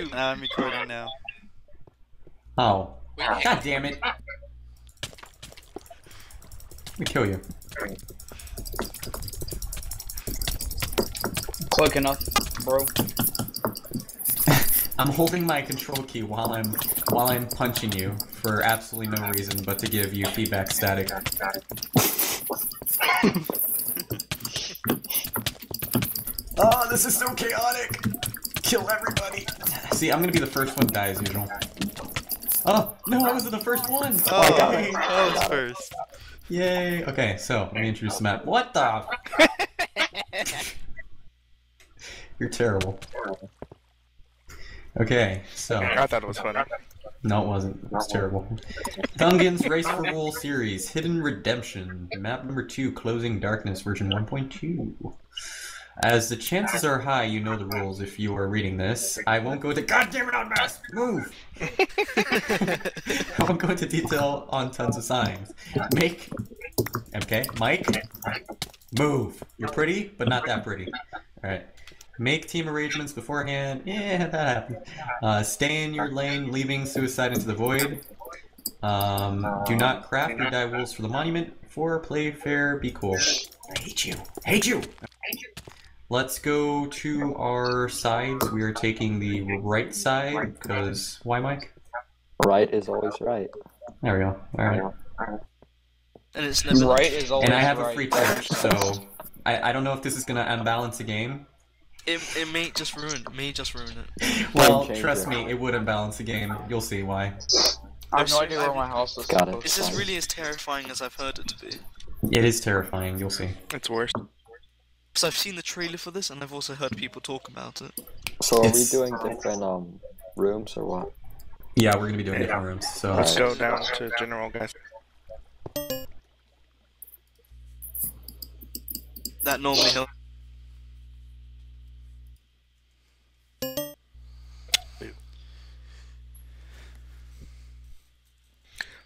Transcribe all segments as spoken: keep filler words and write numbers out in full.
quit. Now I'm recording now. Oh. God damn it. Let me kill you. Quick enough, bro. I'm holding my control key while I'm while I'm punching you for absolutely no reason but to give you feedback static. Oh, this is so chaotic! Kill everybody! See, I'm gonna be the first one to die as usual. Oh, no, I wasn't the first one! Oh, oh God, I, I was first. Yay! Okay, so, let me introduce the map. What the? You're terrible. Okay, so. I thought it was funny. No, it wasn't. It was terrible. Thungon's Race for Wool series, Hidden Redemption, map number two, Closing Darkness, version one point two. As the chances are high, you know the rules if you are reading this. I won't go to goddamn it on mass move. I won't go into detail on tons of signs. Make, okay, Mike, move. You're pretty, but not that pretty. All right. Make team arrangements beforehand. Yeah, that happened. Uh, stay in your lane, leaving suicide into the void. Um, do not craft or die wolves for the monument. Four, play fair, be cool. I hate you. Hate you. Hate you. Let's go to our sides. We are taking the right side, because... Why, Mike? Right is always right. There we go. All right. And it's never right is always right. And I have right. a free touch, so... I, I don't know if this is going to unbalance the game. It, it may just ruin it. May just ruin it. Well, trust it. me, it would unbalance the game. You'll see why. I have no idea where my house is. Got it. This is really as terrifying as I've heard it to be. It is terrifying. You'll see. It's worse. So I've seen the trailer for this, and I've also heard people talk about it. So are it's... we doing different um rooms or what? Yeah, we're gonna be doing yeah. different rooms. So let's go down to general, guys. That normally helps.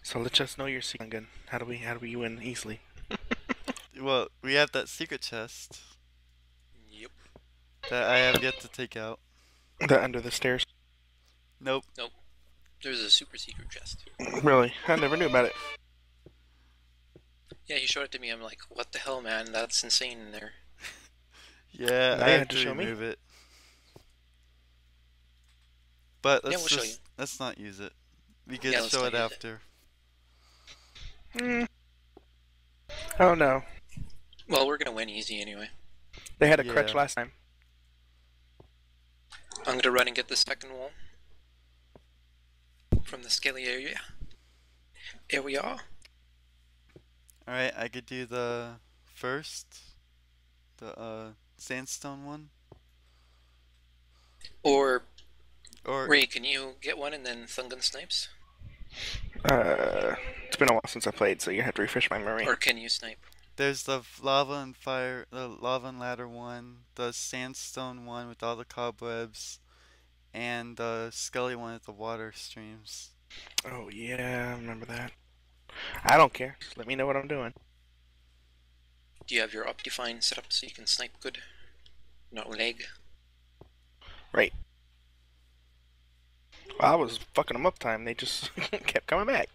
So let us know your secret gun. How do we how do we win easily? Well, we have that secret chest. Yep. That I have yet to take out. That under the stairs. Nope. Nope. There's a super secret chest. Really? I never knew about it. Yeah, he showed it to me. I'm like, what the hell, man? That's insane in there. Yeah, I had to, to show remove me. it. But let's yeah, we'll just, show you. let's not use it. We can yeah, show it after. It. Mm. Oh no. Well, we're gonna win easy anyway. They had a yeah. crutch last time. I'm gonna run and get the second wall from the scaly area. Here we are. Alright, I could do the first, the uh, sandstone one. Or, or Ray, can you get one and then Thungon snipes? Uh, it's been a while since I played, so you have to refresh my memory. Or can you snipe? There's the lava and fire, the lava and ladder one, the sandstone one with all the cobwebs, and the scully one with the water streams. Oh yeah, I remember that. I don't care. Just let me know what I'm doing. Do you have your Optifine set up so you can snipe good? No lag. Right. I was fucking them up time, they just kept coming back.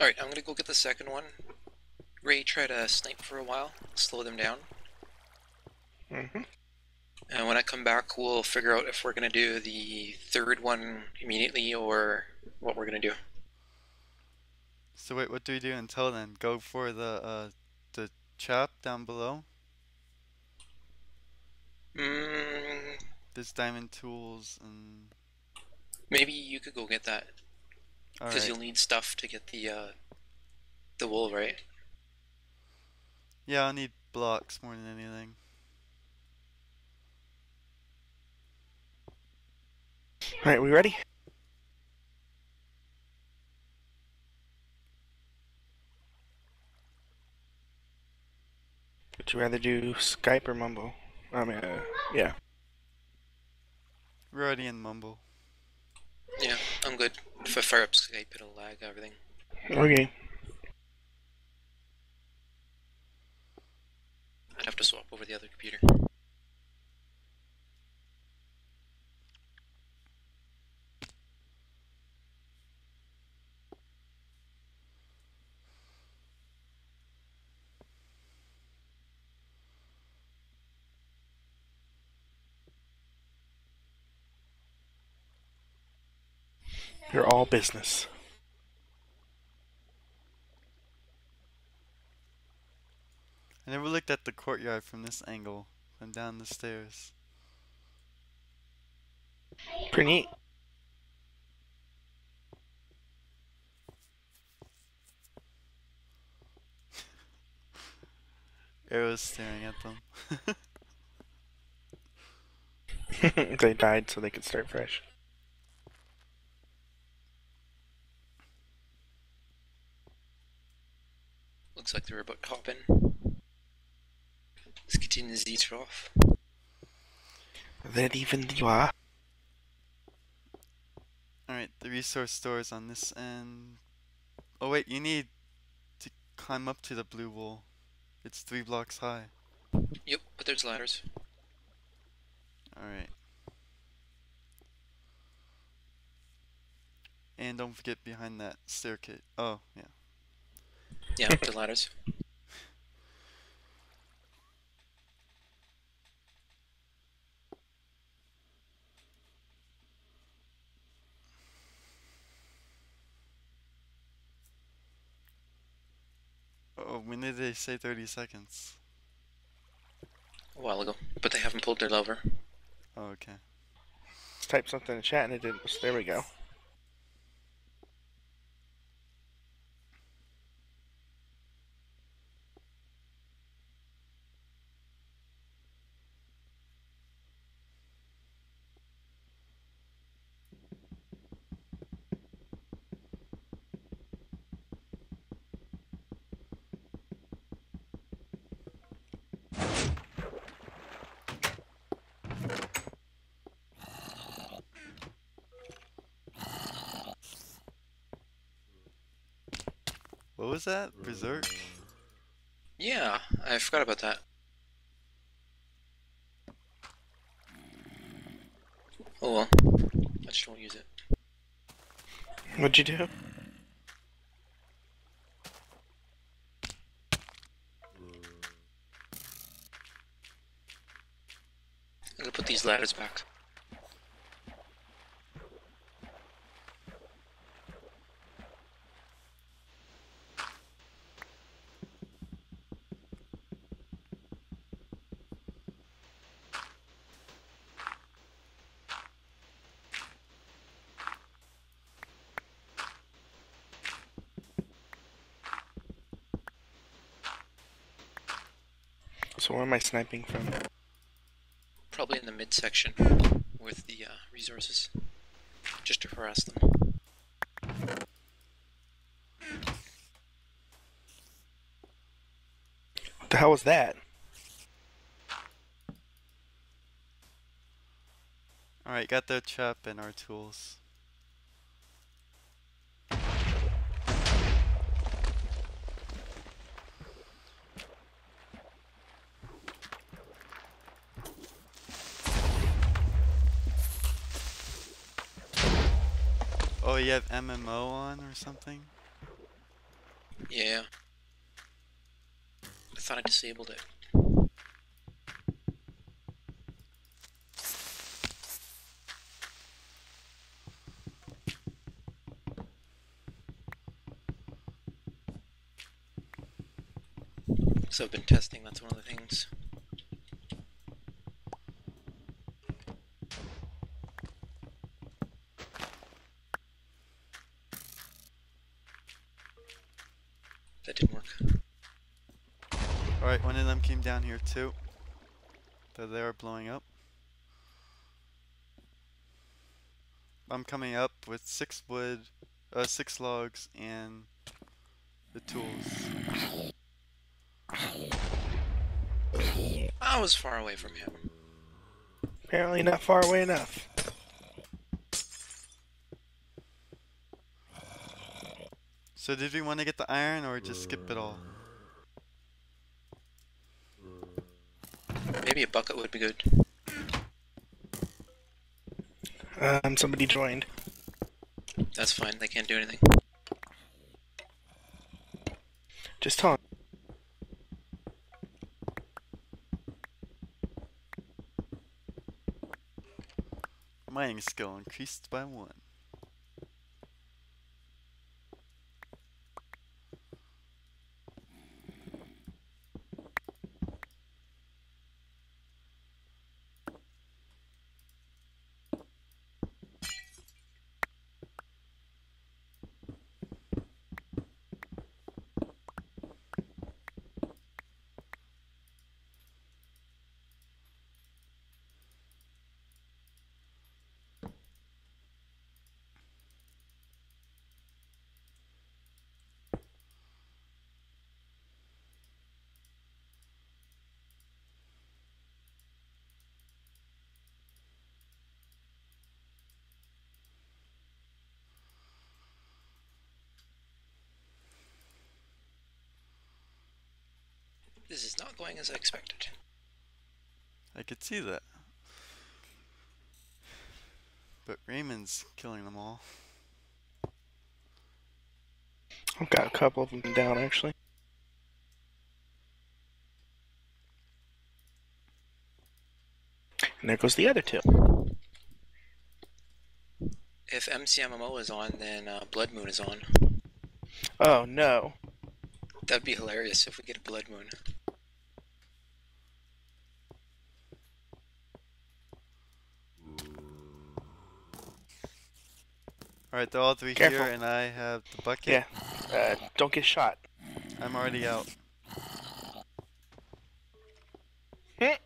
Alright, I'm gonna go get the second one. Ray, try to snipe for a while, slow them down. Mm-hmm. And when I come back, we'll figure out if we're gonna do the third one immediately or what we're gonna do. So wait, what do we do until then? Go for the uh, the chop down below? Mm. There's diamond tools and... Maybe you could go get that. Because right. you'll need stuff to get the, uh, the wool, right? Yeah, I'll need blocks more than anything. Alright, we ready? Would you rather do Skype or Mumble? I mean, uh, yeah. We're already in Mumble. Yeah, I'm good. If I fire up Skype, it'll lag everything. Okay. I'd have to swap over the other computer. You're all business. I never looked at the courtyard from this angle, from down the stairs. Pretty neat. Arrow's staring at them. They died so they could start fresh. Looks like they were about to hop in. Let's continue to eat her off. Then even you are. Alright, the resource store is on this end. Oh wait, you need to climb up to the blue wall. It's three blocks high. Yep, but there's ladders. Alright. And don't forget behind that staircase. Oh, yeah. Yeah, the ladders. Oh, when did they say thirty seconds? A while ago, but they haven't pulled their lever. Oh, okay. Let's type something in chat and it didn't. There we go. What was that? Berserk? Yeah, I forgot about that. Oh well, I just won't use it. What'd you do? I'm gonna put these ladders back. So where am I sniping from? Probably in the midsection with the uh, resources, just to harass them. What the hell was that? Alright, got the trap and our tools. Oh, you have M M O on or something? Yeah. I thought I disabled it. So I've been testing, that's one of the things. That didn't work. Alright, one of them came down here too. They're there blowing up. I'm coming up with six wood, uh, six logs and the tools. I was far away from him. Apparently not far away enough. So did we want to get the iron or just skip it all? Maybe a bucket would be good. Um, somebody joined. That's fine, they can't do anything. Just talk. Mining skill increased by one. This is not going as I expected. I could see that. But Raymond's killing them all. I've got a couple of them down, actually. And there goes the other two. If M C M M O is on, then uh, Blood Moon is on. Oh, no. That'd be hilarious if we get a Blood Moon. Alright, they're all three Careful. here, and I have the bucket. Yeah, uh, don't get shot. I'm already out. Where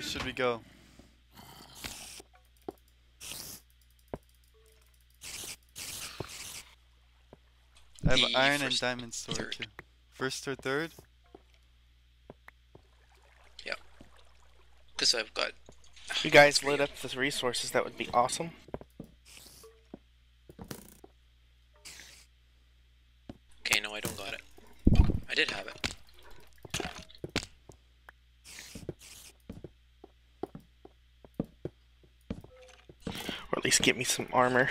should we go? I have an iron and diamond sword too. First or third? Yeah. Because I've got... If you guys lit up the resources, that would be awesome. Okay, no, I don't got it. I did have it. Or at least get me some armor.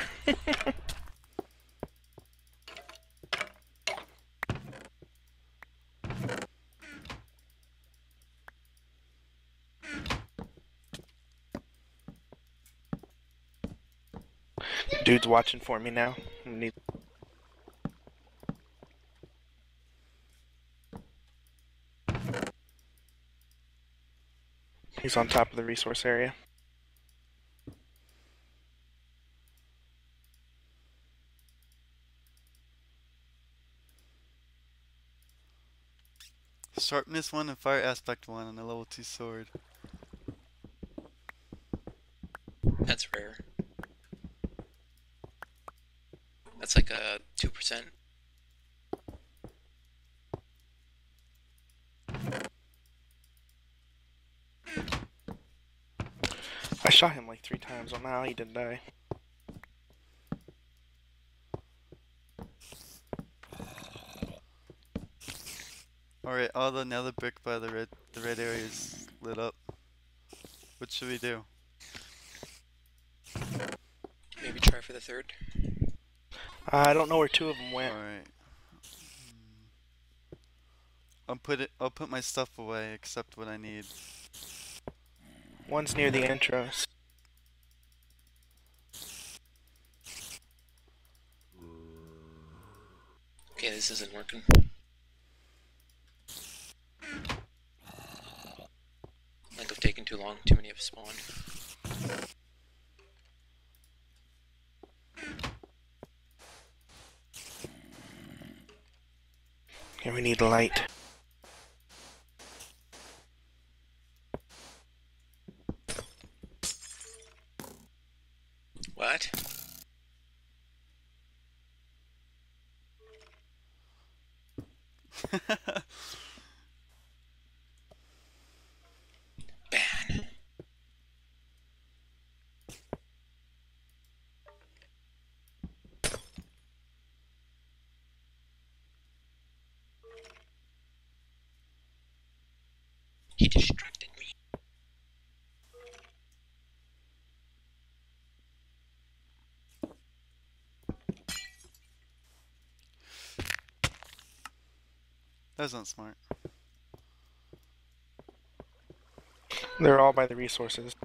Dude's watching for me now. I need... He's on top of the resource area. Sharpness one and fire aspect one on the level two sword. That's rare. That's like a two percent. I shot him like three times. Well, now he didn't die. All right, all the nether brick by the red, the red area is lit up. What should we do? Maybe try for the third. I don't know where two of them went. All right. I'll put it. I'll put my stuff away, except what I need. One's near the intros. Okay, this isn't working. Like I've taken too long. Too many have spawned. And we need light. What? Ban. He distracted me. That's not smart. They're all by the resources.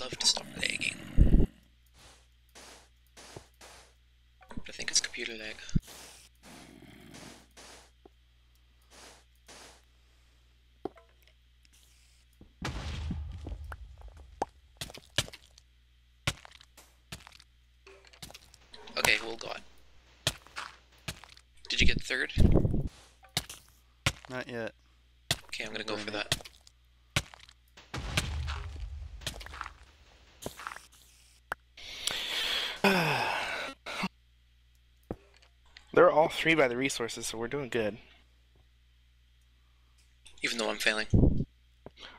Love to stop lagging. I think it's computer lag. Okay, well got. Did you get third? Not yet. Okay, I'm gonna go for that. They're all three by the resources, so we're doing good. Even though I'm failing.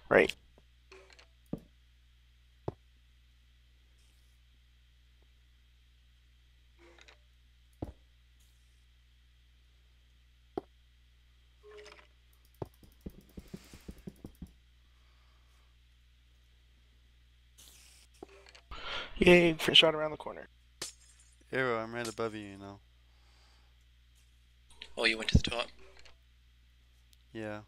Right. Yay, first shot around the corner. Aro, I'm right above you, you know. Oh, you went to the top. Yeah.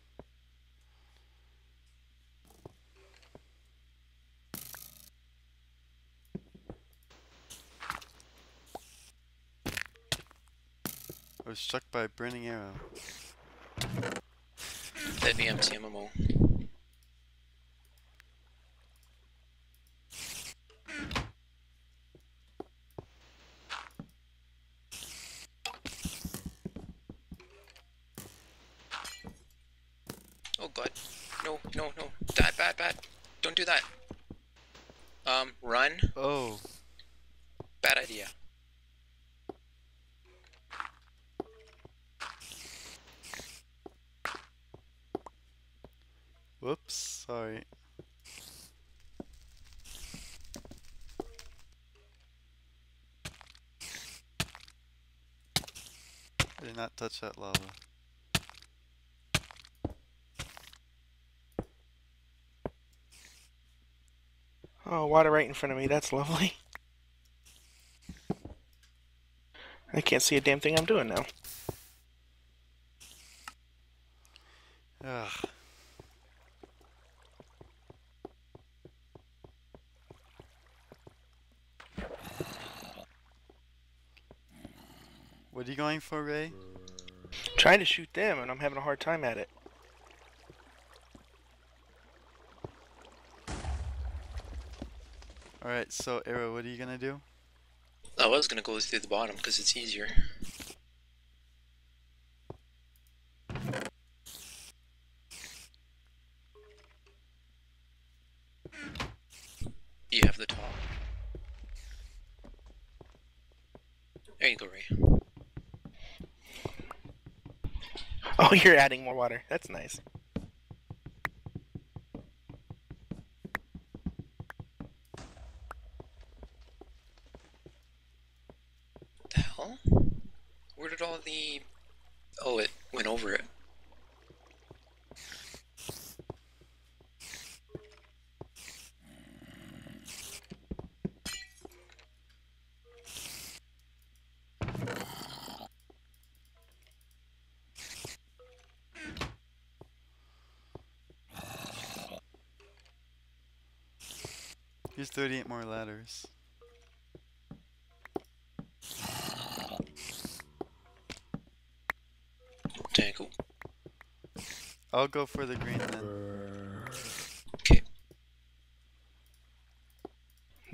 I was struck by a burning arrow. That'd be M C M M O. No, no, bad, bad, bad. Don't do that. Um, run. Oh. Bad idea. Whoops, sorry. I did not touch that lava. Oh, water right in front of me, that's lovely. I can't see a damn thing I'm doing now. Ugh. What are you going for, Ray? I'm trying to shoot them, and I'm having a hard time at it. Alright, so Aro, what are you gonna do? I was gonna go through the bottom because it's easier. You have the top. There you go, Ray. Oh, you're adding more water. That's nice. Where did all the... Oh, it went over it. Here's thirty-eight more ladders. Cool. I'll go for the green then. Okay.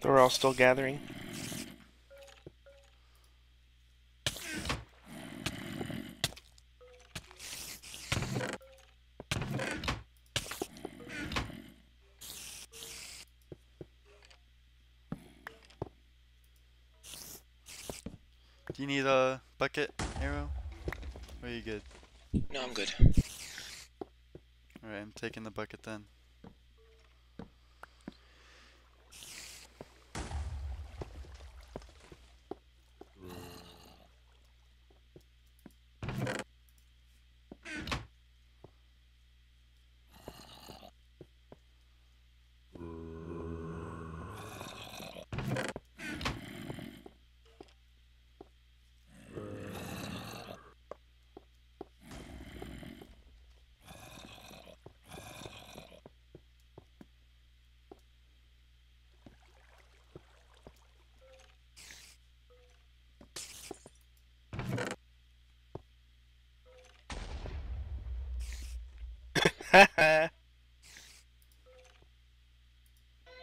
They're all still gathering. Do you need a bucket, Aro? Or are you good? No, I'm good. Alright, I'm taking the bucket then.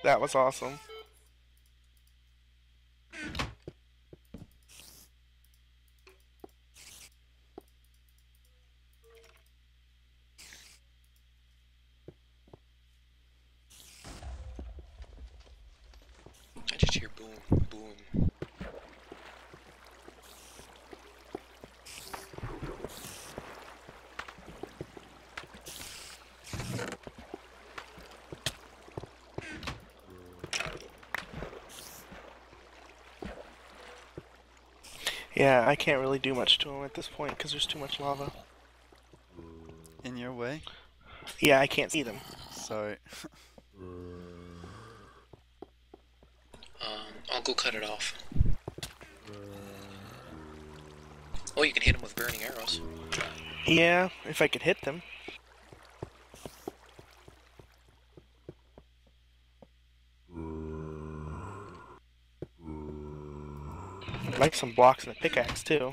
That was awesome. I just hear boom, boom. Yeah, I can't really do much to him at this point because there's too much lava. In your way? Yeah, I can't see them. Sorry. um, I'll go cut it off. Oh, you can hit them with burning arrows. Yeah, if I could hit them. Like some blocks and a pickaxe too.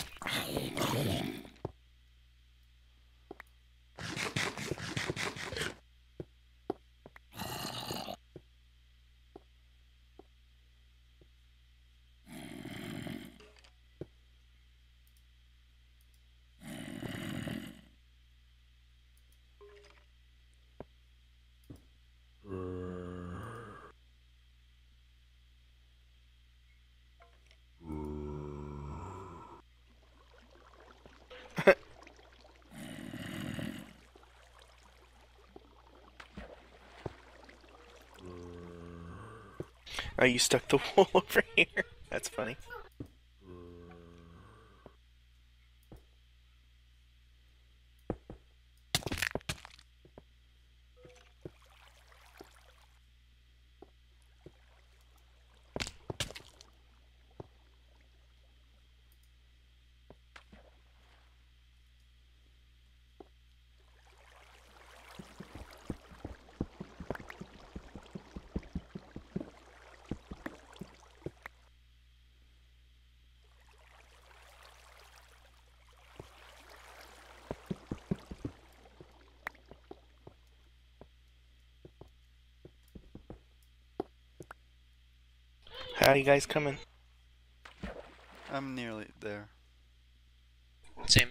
Oh, you stuck the wool over here. That's funny. How are you guys coming? I'm nearly there. Same.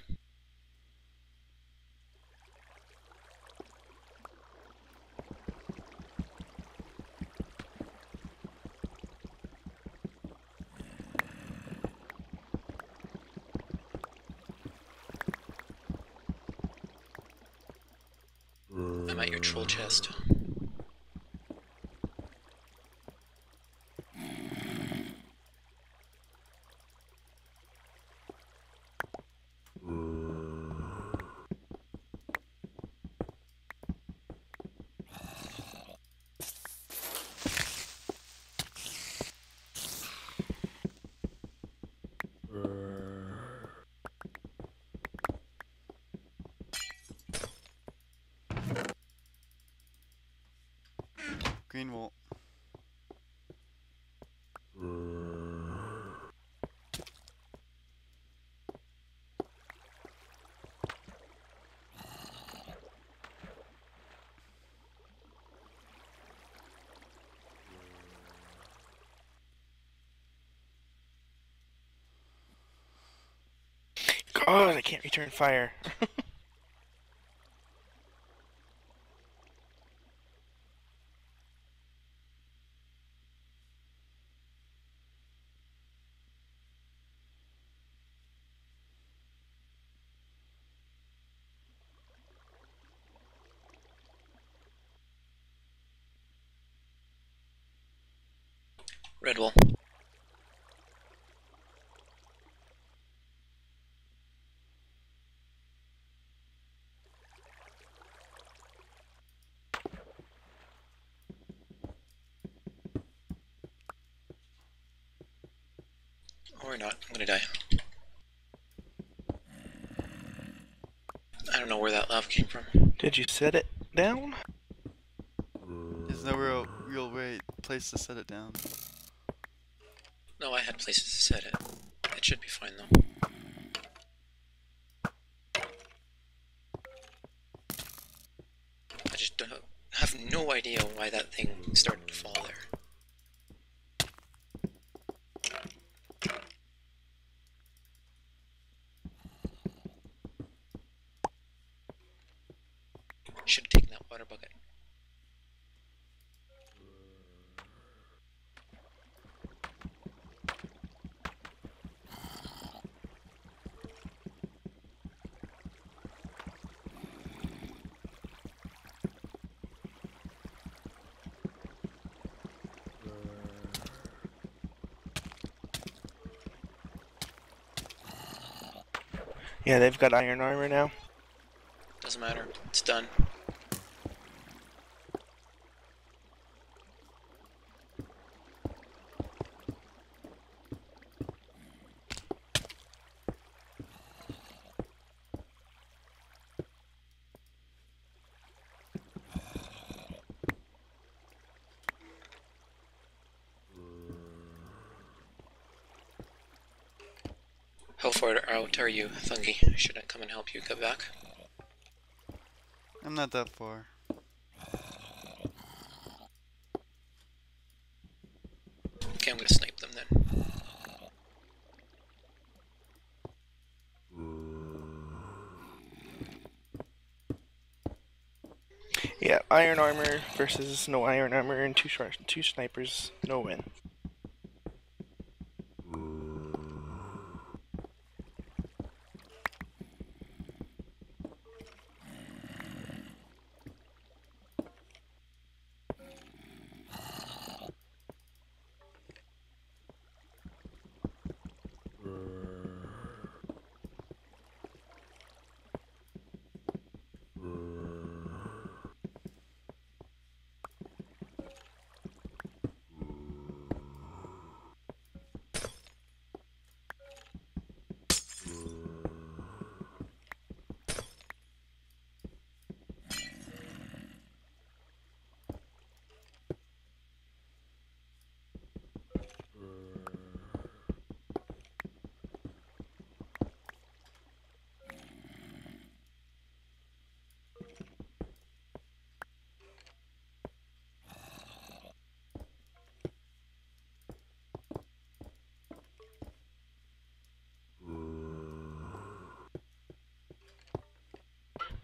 I'm at your troll chest. Green wool. God, I can't return fire. Red wall. Or not, I'm gonna die. I don't know where that lava came from. Did you set it down? There's no real, real way, place to set it down. No, I had places to set it. It should be fine though. I just don't have no idea why that thing started to fall there. Should have taken that water bucket. Yeah, they've got iron armor now. Doesn't matter. It's done. How far out are you, Thungi? Should I come and help you get back? I'm not that far. Okay, I'm gonna snipe them then. Yeah, iron armor versus no iron armor and two short, two snipers, no win.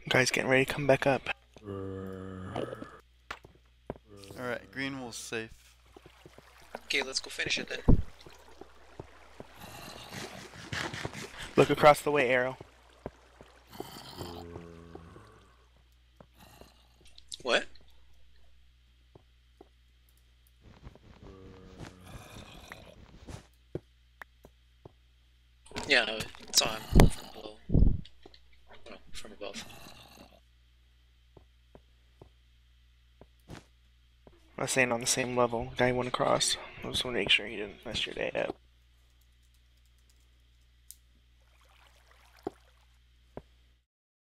Guys, getting ready to come back up. Alright, green wool's safe. Okay, let's go finish it then. Look across the way, Arrow. What? Yeah, it's on from below. Well, from above. I was saying on the same level, guy went across. I just want to make sure he didn't mess your day up.